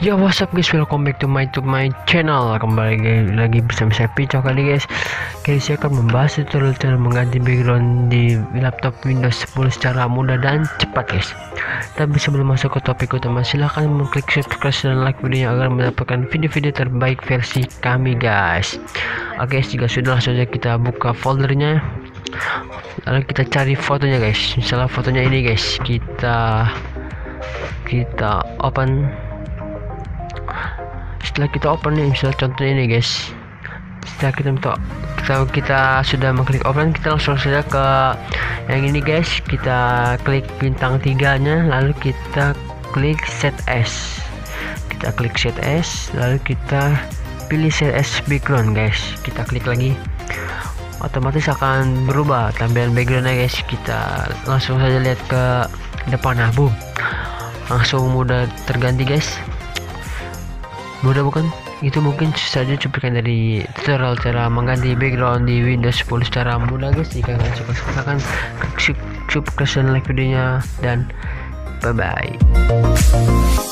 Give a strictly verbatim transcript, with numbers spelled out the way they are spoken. Yo, what's up guys, welcome back to my to my channel. Kembali guys, lagi bersama saya Pico. Kali guys, guys saya akan membahas tutorial cara mengganti background di laptop Windows sepuluh secara mudah dan cepat guys. Tapi sebelum masuk ke topik utama, silahkan mengklik subscribe dan like videonya agar mendapatkan video-video terbaik versi kami guys. Oke, okay, jika sudah, langsung saja kita buka foldernya, lalu kita cari fotonya guys. Misalnya fotonya ini guys, kita kita open. Setelah kita open nih, misalnya contohnya ini guys, setelah kita kita kita sudah mengklik open, kita langsung saja ke yang ini guys. Kita klik bintang tiganya, lalu kita klik set as, kita klik set as, lalu kita pilih set as background guys. Kita klik lagi, otomatis akan berubah tampilan backgroundnya guys. Kita langsung saja lihat ke depan, nah boom, langsung mudah terganti guys. Mudah bukan? Itu mungkin saja cuplikan dari tutorial cara mengganti background di Windows sepuluh secara mudah guys. Jika kalian suka, silahkan klik subscribe, like videonya, dan bye bye.